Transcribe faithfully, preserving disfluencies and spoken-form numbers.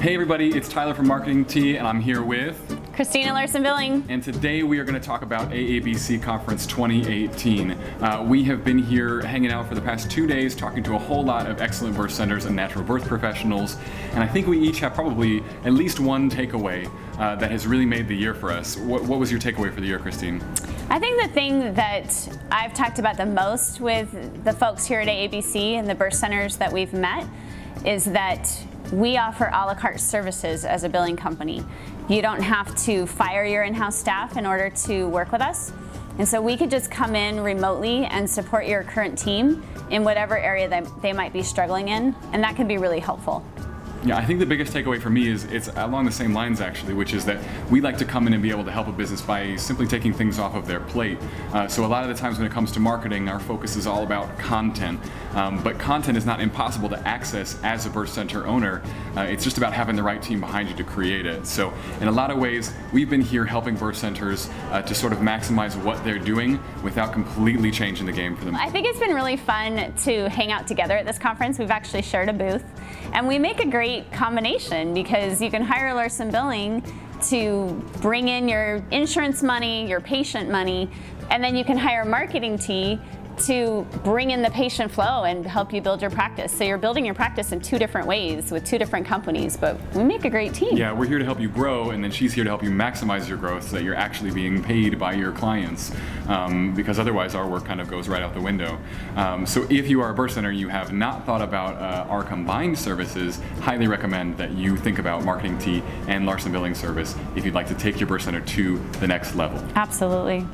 Hey everybody, it's Tyler from Marketing Tea, and I'm here with Christina Larsen-Billing. And today we are going to talk about A A B C Conference twenty eighteen. Uh, we have been here hanging out for the past two days talking to a whole lot of excellent birth centers and natural birth professionals, and I think we each have probably at least one takeaway uh, that has really made the year for us. What, what was your takeaway for the year, Christine? I think the thing that I've talked about the most with the folks here at A A B C and the birth centers that we've met is that we offer a la carte services as a billing company. You don't have to fire your in-house staff in order to work with us. And so we could just come in remotely and support your current team in whatever area that they might be struggling in, and that can be really helpful. Yeah, I think the biggest takeaway for me is it's along the same lines actually, which is that we like to come in and be able to help a business by simply taking things off of their plate. Uh, so a lot of the times when it comes to marketing, our focus is all about content. Um, but content is not impossible to access as a birth center owner. Uh, it's just about having the right team behind you to create it. So in a lot of ways, we've been here helping birth centers uh, to sort of maximize what they're doing without completely changing the game for them. I think it's been really fun to hang out together at this conference. We've actually shared a booth, and we make a great combination because you can hire Larsen Billing to bring in your insurance money, your patient money, and then you can hire Marketing Tea to bring in the patient flow and help you build your practice. So you're building your practice in two different ways with two different companies, but we make a great team. Yeah, we're here to help you grow, and then she's here to help you maximize your growth so that you're actually being paid by your clients, um, because otherwise our work kind of goes right out the window. Um, so if you are a birth center and you have not thought about uh, our combined services, highly recommend that you think about Marketing Tea and Larsen Billing Service if you'd like to take your birth center to the next level. Absolutely.